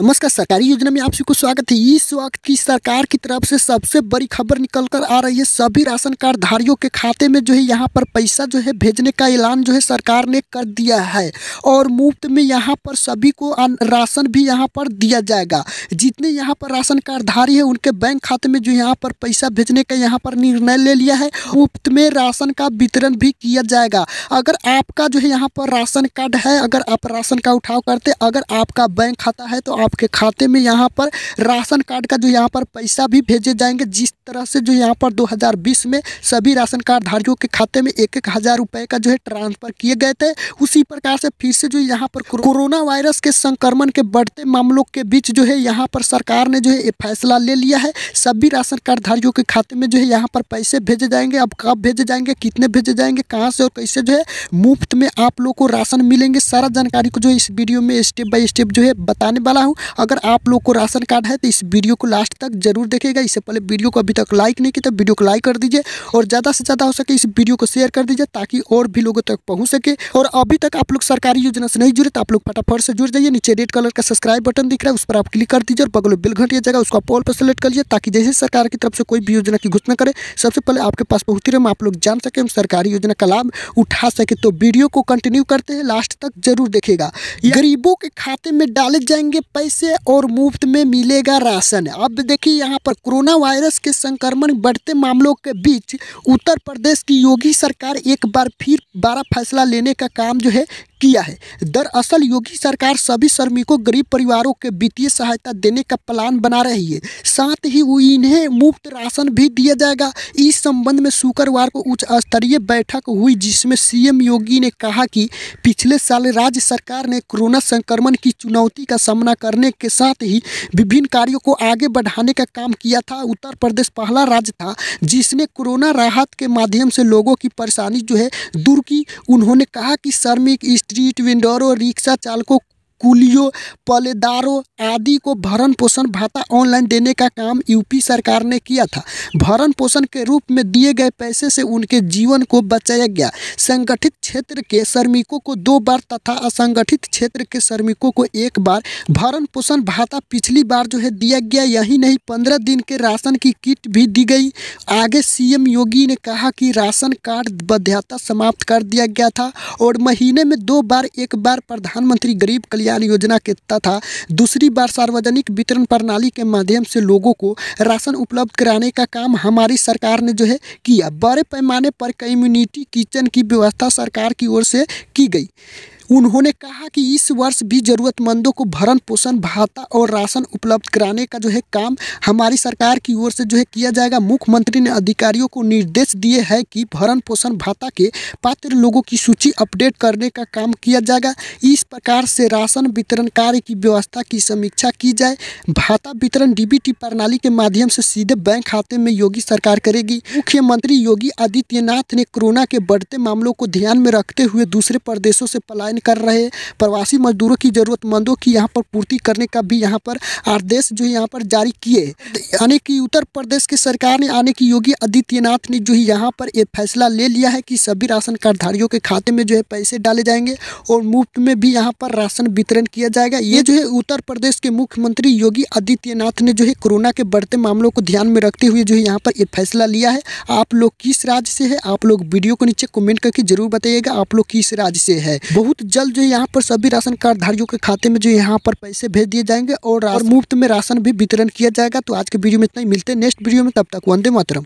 नमस्कार। सरकारी योजना में आप सबको स्वागत है। इस वक्त की सरकार की तरफ से सबसे बड़ी खबर निकल कर आ रही है। सभी राशन कार्ड धारियों के खाते में जो है यहाँ पर पैसा जो है भेजने का ऐलान जो है सरकार ने कर दिया है और मुफ्त में यहाँ पर सभी को राशन भी यहाँ पर दिया जाएगा। जितने यहाँ पर राशन कार्ड धारी है उनके बैंक खाते में जो यहाँ पर पैसा भेजने का यहाँ पर निर्णय ले लिया है। मुफ्त में राशन का वितरण भी किया जाएगा। अगर आपका जो है यहाँ पर राशन कार्ड है, अगर आप राशन का उठाव करते, अगर आपका बैंक खाता है तो आपके खाते में यहाँ पर राशन कार्ड का जो यहाँ पर पैसा भी भेजे जाएंगे। जिस तरह से जो यहाँ पर 2020 में सभी राशन कार्ड धारियों के खाते में 1,000 रुपये का जो है ट्रांसफर किए गए थे, उसी प्रकार से फिर से जो यहाँ पर कोरोना वायरस के संक्रमण के बढ़ते मामलों के बीच जो है यहाँ पर सरकार ने जो है फैसला ले लिया है। सभी राशन कार्ड धारियों के खाते में जो है यहाँ पर पैसे भेजे जाएंगे। अब कब भेजे जाएंगे, कितने भेजे जाएंगे, कहाँ से और कैसे जो है मुफ्त में आप लोग को राशन मिलेंगे, सारा जानकारी को जो इस वीडियो में स्टेप बाय स्टेप जो है बताने वाला हूँ। अगर आप लोग को राशन कार्ड है तो इस वीडियो को लास्ट तक जरूर देखिएगा। इससे पहले वीडियो को अभी तक लाइक नहीं किया तो वीडियो को लाइक कर दीजिए और ज़्यादा से ज़्यादा हो सके इस वीडियो को शेयर कर दीजिए ताकि और भी लोगों तक पहुंच सके। और अभी तक आप लोग सरकारी योजना से नहीं जुड़े तो आप लोग फटाफट से जुड़ जाइए। नीचे रेड कलर का सब्सक्राइब बटन दिख रहा है, उस पर आप क्लिक कर दीजिए और बगल में बेल घंटी जगह उसको पोल पर सेलेक्ट कर लीजिए ताकि जैसे सरकार की तरफ से कोई भी योजना की घोषणा करे सबसे पहले आपके पास पहुँचती रहे, आप लोग जान सके, हम सरकारी योजना का लाभ उठा सके। तो वीडियो को कंटिन्यू करते हैं, लास्ट तक जरूर देखिएगा। गरीबों के खाते में डाले जाएंगे पैसे और मुफ्त में मिलेगा राशन। अब देखिए यहाँ पर कोरोना वायरस के संक्रमण बढ़ते मामलों के बीच उत्तर प्रदेश की योगी सरकार एक बार फिर बड़ा फैसला लेने का काम जो है किया है। दरअसल योगी सरकार सभी श्रमिकों, गरीब परिवारों के वित्तीय सहायता देने का प्लान बना रही है, साथ ही इन्हें मुफ्त राशन भी दिया जाएगा। इस संबंध में शुक्रवार को उच्च स्तरीय बैठक हुई जिसमें सीएम योगी ने कहा कि पिछले साल राज्य सरकार ने कोरोना संक्रमण की चुनौती का सामना करने के साथ ही विभिन्न कार्यों को आगे बढ़ाने का काम किया था। उत्तर प्रदेश पहला राज्य था जिसने कोरोना राहत के माध्यम से लोगों की परेशानी जो है दूर की। उन्होंने कहा कि श्रमिक, स्ट्रीट वेंडर और रिक्शा चालकों, कुलियों, पलेदारों आदि को भरण पोषण भाता ऑनलाइन देने का काम यूपी सरकार ने किया था। भरण पोषण के रूप में दिए गए पैसे से उनके जीवन को बचाया गया। संगठित क्षेत्र के श्रमिकों को 2 बार तथा असंगठित क्षेत्र के श्रमिकों को 1 बार भरण पोषण भाता पिछली बार जो है दिया गया। यही नहीं, 15 दिन के राशन की किट भी दी गई। आगे सीएम योगी ने कहा कि राशन कार्ड बाध्यता समाप्त कर दिया गया था और महीने में 2 बार, एक बार प्रधानमंत्री गरीब योजना के तथा दूसरी बार सार्वजनिक वितरण प्रणाली के माध्यम से लोगों को राशन उपलब्ध कराने का काम हमारी सरकार ने जो है किया। बड़े पैमाने पर कम्युनिटी किचन की व्यवस्था सरकार की ओर से की गई। उन्होंने कहा कि इस वर्ष भी जरूरतमंदों को भरण पोषण भाता और राशन उपलब्ध कराने का जो है काम हमारी सरकार की ओर से जो है किया जाएगा। मुख्यमंत्री ने अधिकारियों को निर्देश दिए हैं कि भरण पोषण भाता के पात्र लोगों की सूची अपडेट करने का काम किया जाएगा। इस प्रकार से राशन वितरण कार्य की व्यवस्था की समीक्षा की जाए। भाता वितरण डीबीटी प्रणाली के माध्यम से सीधे बैंक खाते में योगी सरकार करेगी। मुख्यमंत्री योगी आदित्यनाथ ने कोरोना के बढ़ते मामलों को ध्यान में रखते हुए दूसरे प्रदेशों से पलायन कर रहे प्रवासी मजदूरों की जरूरतमंदों की यहाँ पर पूर्ति करने का भी यहाँ पर आदेश जो यहाँ पर जारी किए। यानी कि उत्तर प्रदेश की सरकार ने, आने की योगी आदित्यनाथ ने जो यहाँ पर यह फैसला ले लिया है कि सभी राशन कार्डधारियों के खाते में जो है पैसे डाले जाएंगे और मुफ्त में भी यहाँ पर राशन वितरण किया जाएगा। ये जो है उत्तर प्रदेश के मुख्यमंत्री योगी आदित्यनाथ ने जो है कोरोना के बढ़ते मामलों को ध्यान में रखते हुए जो है यहाँ पर यह फैसला लिया है। आप लोग किस राज्य से है, आप लोग वीडियो को नीचे कमेंट करके जरूर बताइएगा आप लोग किस राज्य से है। बहुत जल्द जो यहाँ पर सभी राशन कार्ड धारियों के खाते में जो यहाँ पर पैसे भेज दिए जाएंगे और मुफ्त में राशन भी वितरण किया जाएगा। तो आज के वीडियो में इतना ही, मिलते हैं नेक्स्ट वीडियो में। तब तक वंदे मातरम।